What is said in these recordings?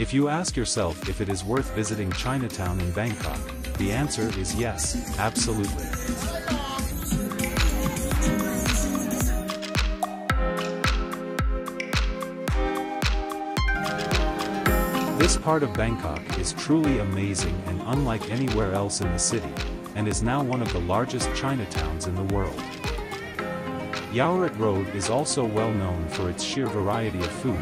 If you ask yourself if it is worth visiting Chinatown in Bangkok, the answer is yes, absolutely. This part of Bangkok is truly amazing and unlike anywhere else in the city, and is now one of the largest Chinatowns in the world. Yaowarat Road is also well known for its sheer variety of food,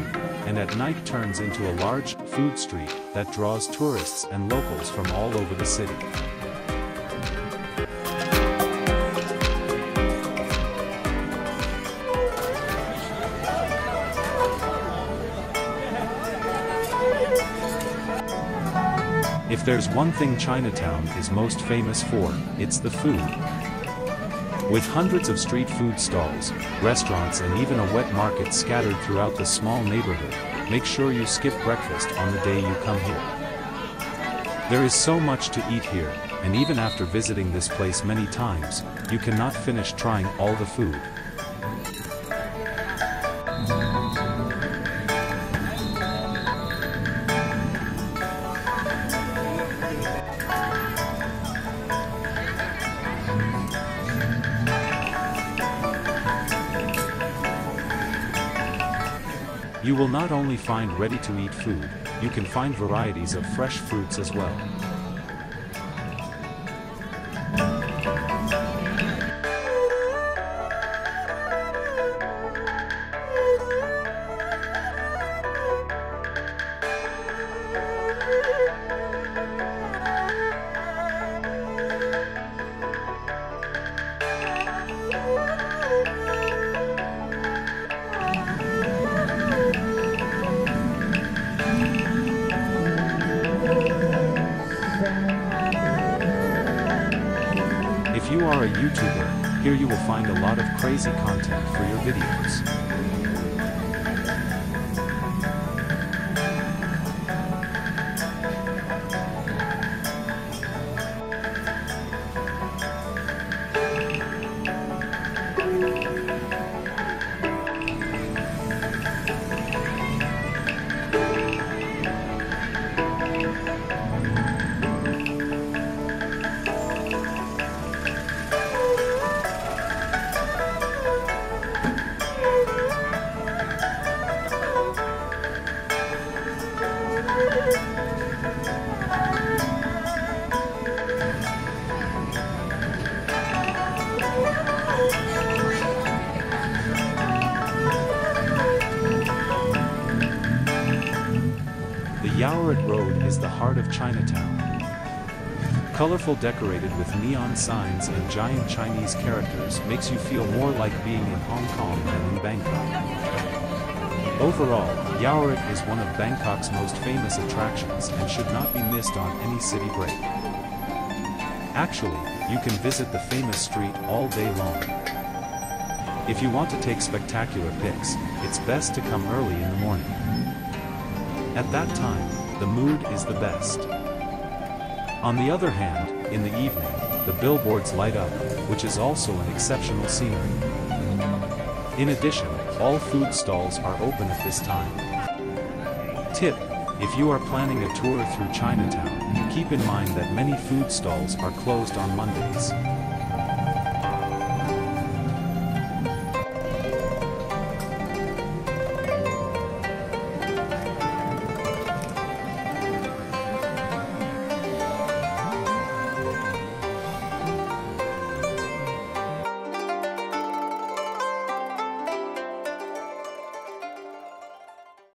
and at night turns into a large food street that draws tourists and locals from all over the city. If there's one thing Chinatown is most famous for, it's the food. With hundreds of street food stalls, restaurants and even a wet market scattered throughout the small neighborhood, make sure you skip breakfast on the day you come here. There is so much to eat here, and even after visiting this place many times, you cannot finish trying all the food. You will not only find ready-to-eat food, you can find varieties of fresh fruits as well. If you are a YouTuber, here you will find a lot of crazy content for your videos. Yaowarat Road is the heart of Chinatown. Colorful, decorated with neon signs and giant Chinese characters, makes you feel more like being in Hong Kong than in Bangkok. Overall, Yaowarat is one of Bangkok's most famous attractions and should not be missed on any city break. Actually, you can visit the famous street all day long. If you want to take spectacular pics, it's best to come early in the morning. At that time, the mood is the best. On the other hand, in the evening, the billboards light up, which is also an exceptional scenery. In addition, all food stalls are open at this time. Tip: if you are planning a tour through Chinatown, keep in mind that many food stalls are closed on Mondays.